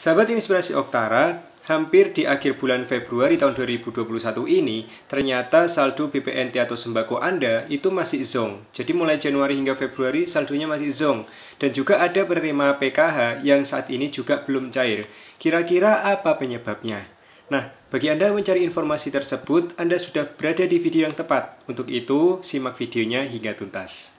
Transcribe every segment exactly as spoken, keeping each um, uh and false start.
Sahabat Inspirasi Oktara, hampir di akhir bulan Februari tahun dua ribu dua puluh satu ini, ternyata saldo B P N T atau sembako Anda itu masih zong. Jadi mulai Januari hingga Februari saldonya masih zong. Dan juga ada penerima P K H yang saat ini juga belum cair. Kira-kira apa penyebabnya? Nah, bagi Anda mencari informasi tersebut, Anda sudah berada di video yang tepat. Untuk itu, simak videonya hingga tuntas.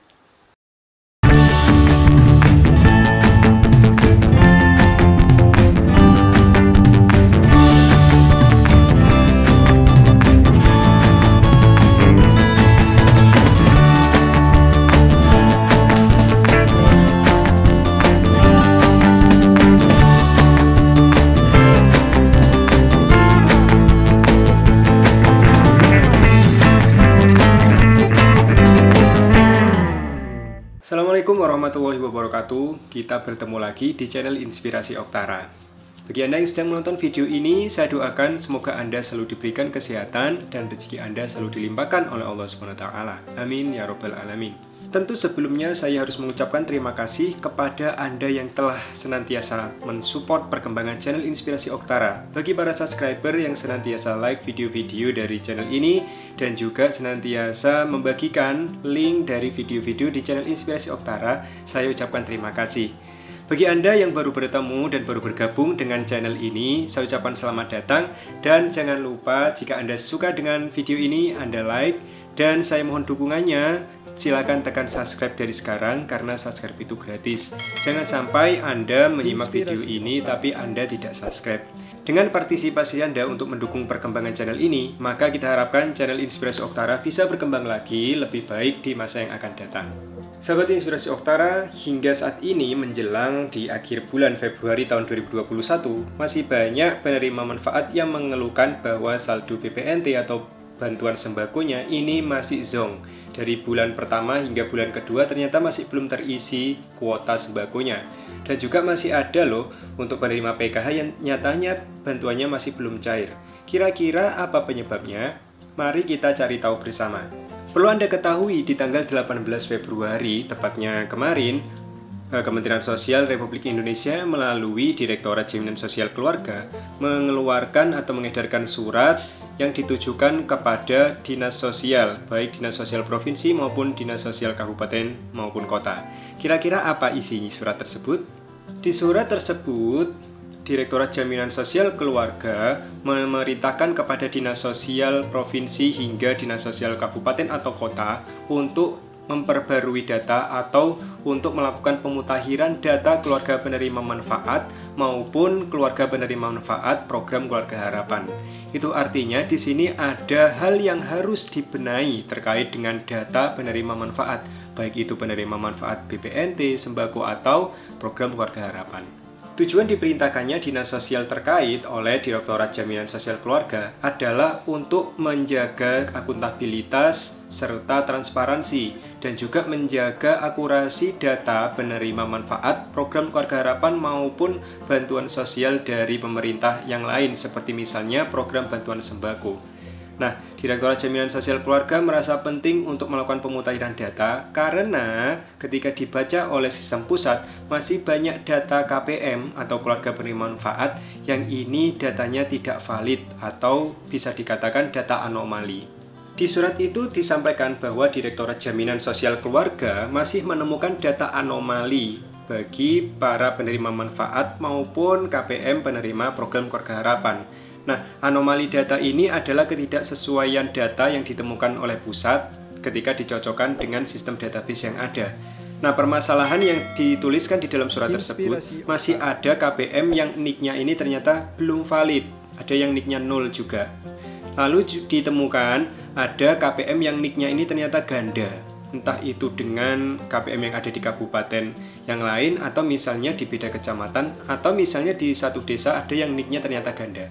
Assalamualaikum warahmatullahi wabarakatuh. Kita bertemu lagi di channel Inspirasi Oktara. Bagi Anda yang sedang menonton video ini, saya doakan semoga Anda selalu diberikan kesehatan dan rezeki Anda selalu dilimpahkan oleh Allah subhanahu wa taala. Amin ya robbal alamin. Tentu sebelumnya saya harus mengucapkan terima kasih kepada Anda yang telah senantiasa mensupport perkembangan channel Inspirasi Oktara. Bagi para subscriber yang senantiasa like video-video dari channel ini dan juga senantiasa membagikan link dari video-video di channel Inspirasi Oktara, saya ucapkan terima kasih. Bagi Anda yang baru bertemu dan baru bergabung dengan channel ini, saya ucapkan selamat datang. Dan jangan lupa jika Anda suka dengan video ini, Anda like. Dan saya mohon dukungannya, silakan tekan subscribe dari sekarang karena subscribe itu gratis. Jangan sampai Anda menyimak video ini tapi Anda tidak subscribe. Dengan partisipasi Anda untuk mendukung perkembangan channel ini, maka kita harapkan channel Inspirasi Oktara bisa berkembang lagi lebih baik di masa yang akan datang. Sahabat Inspirasi Oktara, hingga saat ini menjelang di akhir bulan Februari tahun dua ribu dua puluh satu, masih banyak penerima manfaat yang mengeluhkan bahwa saldo B P N T atau bantuan sembakonya ini masih zong. Dari bulan pertama hingga bulan kedua ternyata masih belum terisi kuota sembakonya. Dan juga masih ada loh untuk penerima P K H yang nyatanya bantuannya masih belum cair. Kira-kira apa penyebabnya? Mari kita cari tahu bersama. Perlu Anda ketahui di tanggal delapan belas Februari, tepatnya kemarin, Kementerian Sosial Republik Indonesia melalui Direktorat Jaminan Sosial Keluarga mengeluarkan atau mengedarkan surat yang ditujukan kepada Dinas Sosial, baik Dinas Sosial Provinsi maupun Dinas Sosial Kabupaten maupun Kota. Kira-kira apa isinya surat tersebut? Di surat tersebut, Direktorat Jaminan Sosial Keluarga memerintahkan kepada Dinas Sosial Provinsi hingga Dinas Sosial Kabupaten atau Kota untuk memperbarui data atau untuk melakukan pemutakhiran data keluarga penerima manfaat maupun keluarga penerima manfaat program Keluarga Harapan. Itu artinya di sini ada hal yang harus dibenahi terkait dengan data penerima manfaat, baik itu penerima manfaat B P N T, sembako atau program Keluarga Harapan. Tujuan diperintahkannya Dinas Sosial terkait oleh Direktorat Jaminan Sosial Keluarga adalah untuk menjaga akuntabilitas serta transparansi dan juga menjaga akurasi data penerima manfaat program Keluarga Harapan maupun bantuan sosial dari pemerintah yang lain seperti misalnya program bantuan sembako. Nah, Direktorat Jaminan Sosial Keluarga merasa penting untuk melakukan pemutakhiran data karena ketika dibaca oleh sistem pusat masih banyak data K P M atau keluarga penerima manfaat yang ini datanya tidak valid atau bisa dikatakan data anomali. Di surat itu disampaikan bahwa Direktorat Jaminan Sosial Keluarga masih menemukan data anomali bagi para penerima manfaat maupun K P M penerima program Keluarga Harapan. Nah, anomali data ini adalah ketidaksesuaian data yang ditemukan oleh pusat ketika dicocokkan dengan sistem database yang ada. Nah, permasalahan yang dituliskan di dalam surat tersebut masih ada K P M yang nicknya ini ternyata belum valid, ada yang nicknya nol juga. Lalu ditemukan ada K P M yang nicknya ini ternyata ganda, entah itu dengan K P M yang ada di kabupaten yang lain atau misalnya di beda kecamatan atau misalnya di satu desa ada yang nicknya ternyata ganda.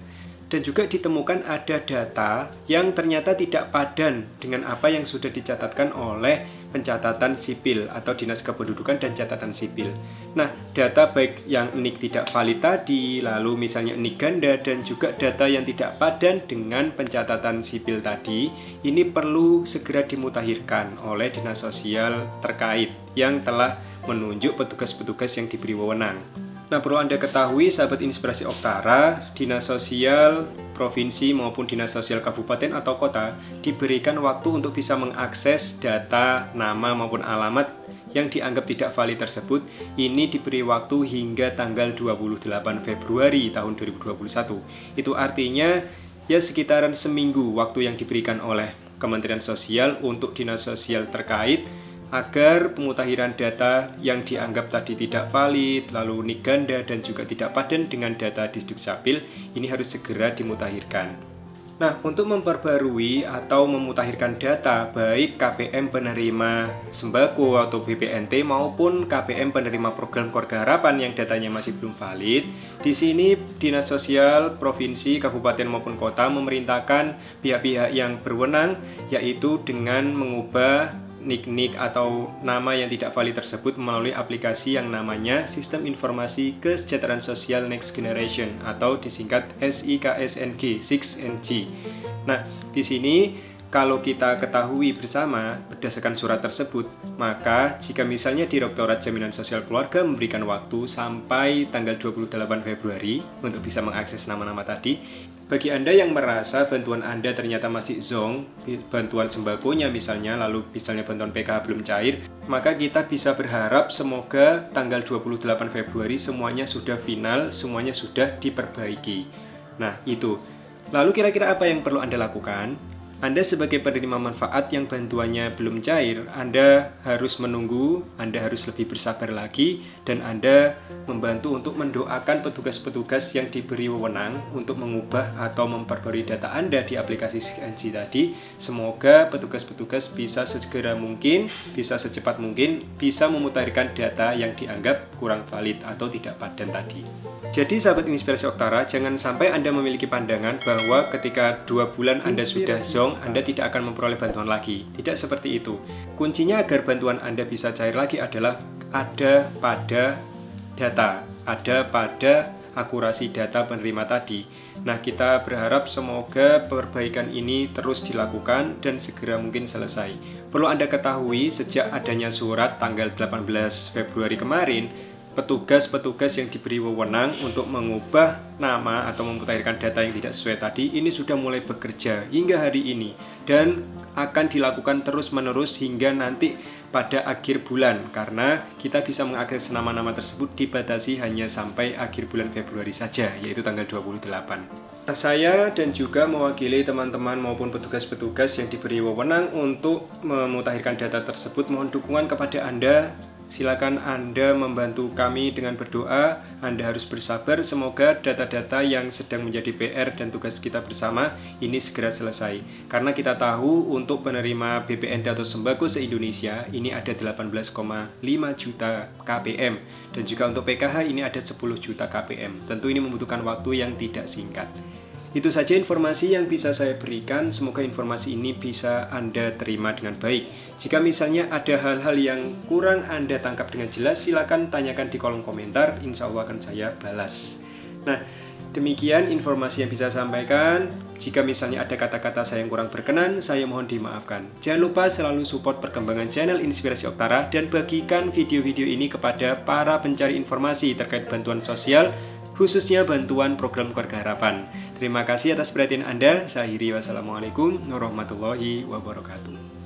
Dan juga ditemukan ada data yang ternyata tidak padan dengan apa yang sudah dicatatkan oleh pencatatan sipil atau dinas kependudukan dan catatan sipil. Nah, data baik yang nik tidak valid tadi, lalu misalnya nik ganda dan juga data yang tidak padan dengan pencatatan sipil tadi, ini perlu segera dimutakhirkan oleh dinas sosial terkait yang telah menunjuk petugas-petugas yang diberi wewenang. Nah, perlu Anda ketahui, sahabat Inspirasi Oktara, Dinas Sosial Provinsi maupun Dinas Sosial Kabupaten atau Kota diberikan waktu untuk bisa mengakses data, nama maupun alamat yang dianggap tidak valid tersebut. Ini diberi waktu hingga tanggal dua puluh delapan Februari tahun dua ribu dua puluh satu. Itu artinya ya sekitaran seminggu waktu yang diberikan oleh Kementerian Sosial untuk Dinas Sosial terkait agar pemutakhiran data yang dianggap tadi tidak valid, lalu nik ganda dan juga tidak padan dengan data Disdukcapil ini harus segera dimutakhirkan. Nah, untuk memperbarui atau memutakhirkan data baik K P M penerima sembako atau B P N T maupun K P M penerima program keluarga harapan yang datanya masih belum valid, di sini Dinas Sosial Provinsi, Kabupaten maupun Kota memerintahkan pihak-pihak yang berwenang yaitu dengan mengubah nik-nik atau nama yang tidak valid tersebut melalui aplikasi yang namanya Sistem Informasi Kesejahteraan Sosial Next Generation atau disingkat S I K S N G, S I K S N G. Nah, di sini kalau kita ketahui bersama berdasarkan surat tersebut, maka jika misalnya Direktorat Jaminan Sosial Keluarga memberikan waktu sampai tanggal dua puluh delapan Februari untuk bisa mengakses nama-nama tadi, bagi Anda yang merasa bantuan Anda ternyata masih zong, bantuan sembakonya misalnya, lalu misalnya bantuan P K H belum cair, maka kita bisa berharap semoga tanggal dua puluh delapan Februari semuanya sudah final, semuanya sudah diperbaiki. Nah, itu. Lalu kira-kira apa yang perlu Anda lakukan? Anda sebagai penerima manfaat yang bantuannya belum cair, Anda harus menunggu, Anda harus lebih bersabar lagi, dan Anda membantu untuk mendoakan petugas-petugas yang diberi wewenang untuk mengubah atau memperbarui data Anda di aplikasi S I K S N G tadi. Semoga petugas-petugas bisa segera mungkin, bisa secepat mungkin, bisa memutarkan data yang dianggap kurang valid atau tidak padan tadi. Jadi sahabat Inspirasi Oktara, jangan sampai Anda memiliki pandangan bahwa ketika dua bulan Anda sudah zong, Anda tidak akan memperoleh bantuan lagi. Tidak seperti itu. Kuncinya agar bantuan Anda bisa cair lagi adalah ada pada data, ada pada akurasi data penerima tadi. Nah, kita berharap semoga perbaikan ini terus dilakukan dan segera mungkin selesai. Perlu Anda ketahui, sejak adanya surat tanggal delapan belas Februari kemarin, petugas-petugas yang diberi wewenang untuk mengubah nama atau memutarkan data yang tidak sesuai tadi ini sudah mulai bekerja hingga hari ini dan akan dilakukan terus-menerus hingga nanti pada akhir bulan, karena kita bisa mengakses nama-nama tersebut dibatasi hanya sampai akhir bulan Februari saja, yaitu tanggal dua puluh delapan. Saya dan juga mewakili teman-teman maupun petugas-petugas yang diberi wewenang untuk memutakhirkan data tersebut mohon dukungan kepada Anda. Silakan Anda membantu kami dengan berdoa. Anda harus bersabar, semoga data-data yang sedang menjadi P R dan tugas kita bersama ini segera selesai. Karena kita tahu untuk penerima B P N T atau sembako se-Indonesia ini ada delapan belas koma lima juta K P M. Dan juga untuk P K H ini ada sepuluh juta K P M. Tentu ini membutuhkan waktu yang tidak singkat. Itu saja informasi yang bisa saya berikan, semoga informasi ini bisa Anda terima dengan baik. Jika misalnya ada hal-hal yang kurang Anda tangkap dengan jelas, silakan tanyakan di kolom komentar, insya Allah akan saya balas. Nah, demikian informasi yang bisa saya sampaikan. Jika misalnya ada kata-kata saya yang kurang berkenan, saya mohon dimaafkan. Jangan lupa selalu support perkembangan channel Inspirasi Oktara dan bagikan video-video ini kepada para pencari informasi terkait bantuan sosial, khususnya bantuan program keluarga harapan. Terima kasih atas perhatian Anda. Saya akhiri, wassalamualaikum warahmatullahi wabarakatuh.